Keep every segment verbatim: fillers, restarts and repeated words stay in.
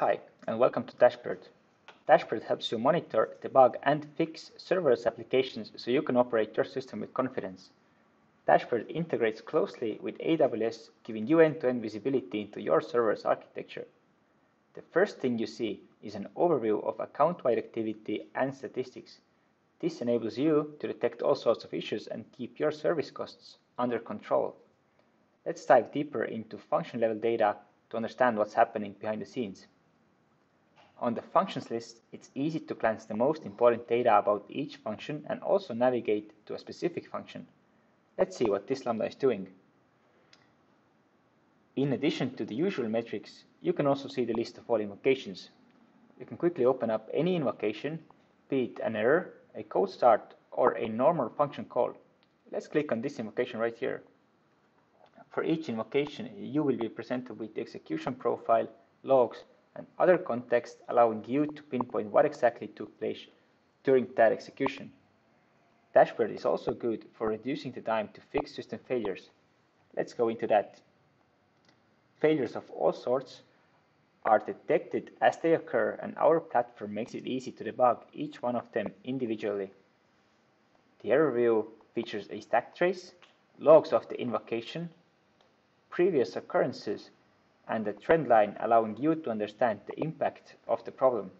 Hi, and welcome to Dashbird. Dashbird helps you monitor, debug, and fix serverless applications so you can operate your system with confidence. Dashbird integrates closely with A W S, giving you end-to-end visibility into your server's architecture. The first thing you see is an overview of account-wide activity and statistics. This enables you to detect all sorts of issues and keep your service costs under control. Let's dive deeper into function-level data to understand what's happening behind the scenes. On the functions list, it's easy to glance the most important data about each function and also navigate to a specific function. Let's see what this Lambda is doing. In addition to the usual metrics, you can also see the list of all invocations. You can quickly open up any invocation, be it an error, a code start, or a normal function call. Let's click on this invocation right here. For each invocation, you will be presented with the execution profile, logs, and other context, allowing you to pinpoint what exactly took place during that execution. Dashbird is also good for reducing the time to fix system failures. Let's go into that. Failures of all sorts are detected as they occur, and our platform makes it easy to debug each one of them individually. The error view features a stack trace, logs of the invocation, previous occurrences, and the trend line, allowing you to understand the impact of the problem.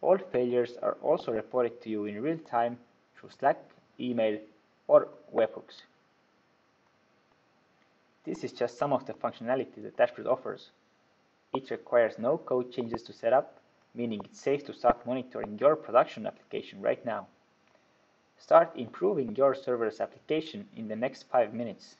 All failures are also reported to you in real time through Slack, email, or webhooks. This is just some of the functionality that Dashbird offers. It requires no code changes to set up, meaning it's safe to start monitoring your production application right now. Start improving your serverless application in the next five minutes.